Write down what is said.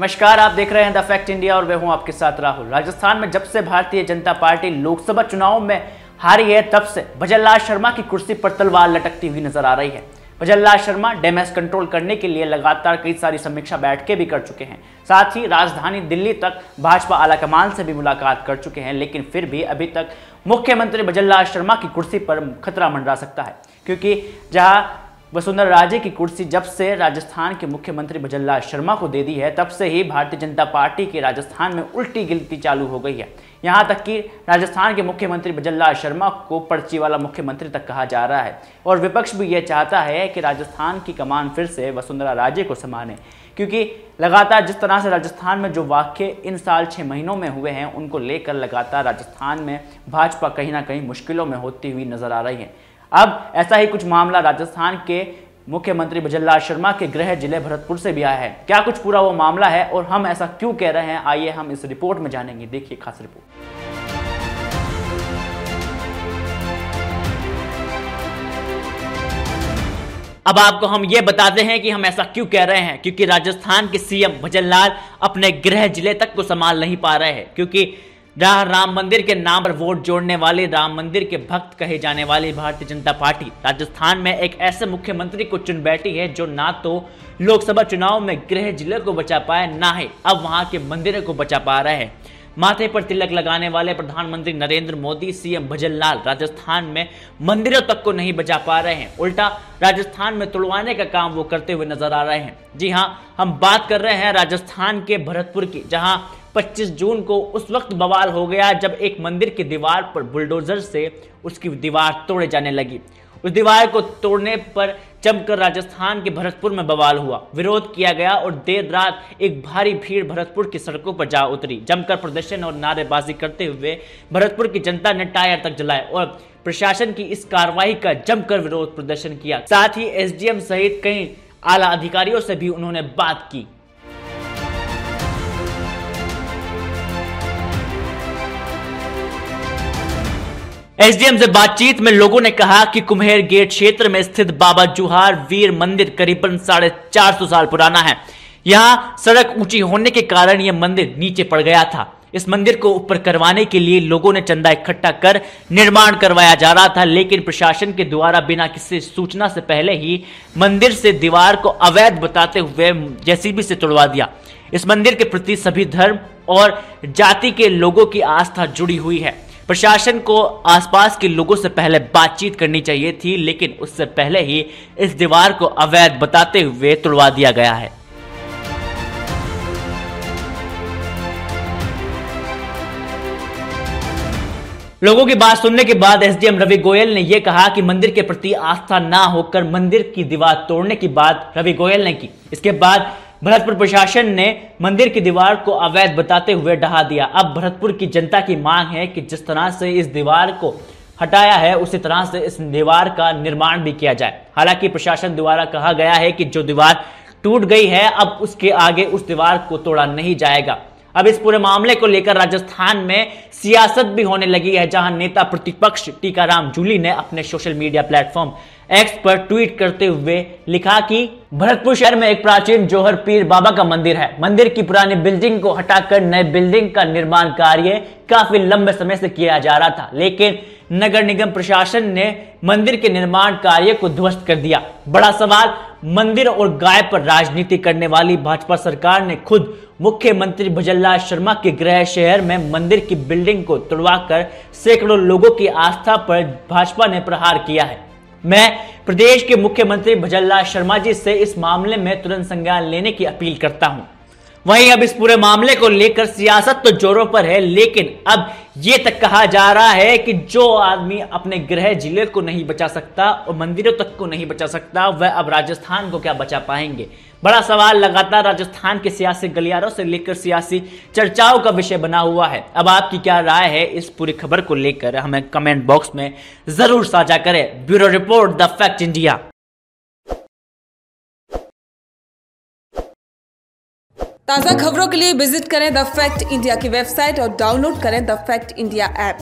नमस्कार, आप देख रहे हैं द फैक्ट इंडिया और मैं हूं आपके साथ राहुल। राजस्थान में जब से भारतीय जनता पार्टी लोकसभा चुनाव में हारी है तब से भजनलाल शर्मा की कुर्सी पर तलवार लटकती हुई नजर आ रही है। भजनलाल शर्मा डैमेज कंट्रोल करने के लिए लगातार कई सारी समीक्षा बैठकें भी कर चुके हैं, साथ ही राजधानी दिल्ली तक भाजपा आलाकमान से भी मुलाकात कर चुके हैं, लेकिन फिर भी अभी तक मुख्यमंत्री भजनलाल शर्मा की कुर्सी पर खतरा मंडरा सकता है, क्योंकि जहां वसुंधरा राजे की कुर्सी जब से राजस्थान के मुख्यमंत्री भजनलाल शर्मा को दे दी है तब से ही भारतीय जनता पार्टी के राजस्थान में उल्टी गिनती चालू हो गई है। यहाँ तक कि राजस्थान के मुख्यमंत्री भजनलाल शर्मा को पर्ची वाला मुख्यमंत्री तक कहा जा रहा है और विपक्ष भी ये चाहता है कि राजस्थान की कमान फिर से वसुंधरा राजे को संभाले, क्योंकि लगातार जिस तरह से राजस्थान में जो वाक्य इन साल 6 महीनों में हुए हैं उनको लेकर लगातार राजस्थान में भाजपा कहीं ना कहीं मुश्किलों में होती हुई नजर आ रही है। अब ऐसा ही कुछ मामला राजस्थान के मुख्यमंत्री भजनलाल शर्मा के गृह जिले भरतपुर से भी आया है। क्या कुछ पूरा वो मामला है और हम ऐसा क्यों कह रहे हैं, आइए हम इस रिपोर्ट में जानेंगे। देखिए खास रिपोर्ट। अब आपको हम ये बताते हैं कि हम ऐसा क्यों कह रहे हैं, क्योंकि राजस्थान के सीएम भजनलाल अपने गृह जिले तक को संभाल नहीं पा रहे हैं, क्योंकि जहां राम मंदिर के नाम पर वोट जोड़ने वाले, राम मंदिर के भक्त कहे जाने वाली भारतीय जनता पार्टी राजस्थान में एक ऐसे मुख्यमंत्री को चुन बैठी है जो ना तो लोकसभा चुनाव में गृह जिले को बचा पाए, ना ही अब वहां के मंदिरों को बचा पा रहे हैं। माथे पर तिलक लगाने वाले प्रधानमंत्री नरेंद्र मोदी, सीएम भजनलाल राजस्थान में मंदिरों तक को नहीं बचा पा रहे हैं, उल्टा राजस्थान में तोड़वाने का काम वो करते हुए नजर आ रहे हैं। जी हाँ, हम बात कर रहे हैं राजस्थान के भरतपुर की, जहाँ 25 जून को उस वक्त बवाल हो गया जब एक मंदिर की दीवार पर बुलडोजर से उसकी दीवार तोड़े जाने लगी। उस दीवार को तोड़ने पर जमकर राजस्थान के भरतपुर में बवाल हुआ, विरोध किया गया और देर रात एक भारी भीड़ भरतपुर की सड़कों पर जा उतरी। जमकर प्रदर्शन और नारेबाजी करते हुए भरतपुर की जनता ने टायर तक जलाए और प्रशासन की इस कार्रवाई का जमकर विरोध प्रदर्शन किया। साथ ही एसडीएम सहित कई आला अधिकारियों से भी उन्होंने बात की। एसडीएम से बातचीत में लोगों ने कहा कि कुम्हेर गेट क्षेत्र में स्थित बाबा जौहर पीर मंदिर करीबन 450 साल पुराना है। यहाँ सड़क ऊंची होने के कारण यह मंदिर नीचे पड़ गया था। इस मंदिर को ऊपर करवाने के लिए लोगों ने चंदा इकट्ठा कर निर्माण करवाया जा रहा था, लेकिन प्रशासन के द्वारा बिना किसी सूचना से पहले ही मंदिर से दीवार को अवैध बताते हुए जेसीबी से तोड़वा दिया। इस मंदिर के प्रति सभी धर्म और जाति के लोगों की आस्था जुड़ी हुई है। प्रशासन को आसपास के लोगों से पहले बातचीत करनी चाहिए थी, लेकिन उससे पहले ही इस दीवार को अवैध बताते हुए तोड़वा दिया गया है। लोगों की बात सुनने के बाद एसडीएम रवि गोयल ने यह कहा कि मंदिर के प्रति आस्था ना होकर मंदिर की दीवार तोड़ने की बात रवि गोयल ने की। इसके बाद भरतपुर प्रशासन ने मंदिर की दीवार को अवैध बताते हुए ढहा दिया। अब भरतपुर की जनता की मांग है कि जिस तरह से इस दीवार को हटाया है उसी तरह से इस दीवार का निर्माण भी किया जाए। हालांकि प्रशासन द्वारा कहा गया है कि जो दीवार टूट गई है अब उसके आगे उस दीवार को तोड़ा नहीं जाएगा। अब इस पूरे मामले को लेकर राजस्थान में सियासत भी होने लगी है, जहां नेता प्रतिपक्ष टीकाराम जूली ने अपने सोशल मीडिया प्लेटफॉर्म एक्स पर ट्वीट करते हुए लिखा कि भरतपुर शहर में एक प्राचीन जौहर पीर बाबा का मंदिर है। मंदिर की पुरानी बिल्डिंग को हटाकर नए बिल्डिंग का निर्माण कार्य काफी लंबे समय से किया जा रहा था, लेकिन नगर निगम प्रशासन ने मंदिर के निर्माण कार्य को ध्वस्त कर दिया। बड़ा सवाल मंदिर और गाय पर राजनीति करने वाली भाजपा सरकार ने खुद मुख्यमंत्री भजनलाल शर्मा के गृह शहर में मंदिर की बिल्डिंग को तोड़वाकर सैकड़ों लोगों की आस्था पर भाजपा ने प्रहार किया है। मैं प्रदेश के मुख्यमंत्री भजनलाल शर्मा जी से इस मामले में तुरंत संज्ञान लेने की अपील करता हूं। वहीं अब इस पूरे मामले को लेकर सियासत तो जोरों पर है, लेकिन अब ये तक कहा जा रहा है कि जो आदमी अपने गृह जिले को नहीं बचा सकता और मंदिरों तक को नहीं बचा सकता वह अब राजस्थान को क्या बचा पाएंगे। बड़ा सवाल लगातार राजस्थान के सियासी गलियारों से लेकर सियासी चर्चाओं का विषय बना हुआ है। अब आपकी क्या राय है इस पूरी खबर को लेकर, हमें कमेंट बॉक्स में जरूर साझा करें। Bureau report, the fact India. ताज़ा खबरों के लिए विजिट करें द फैक्ट इंडिया की वेबसाइट और डाउनलोड करें द फैक्ट इंडिया ऐप।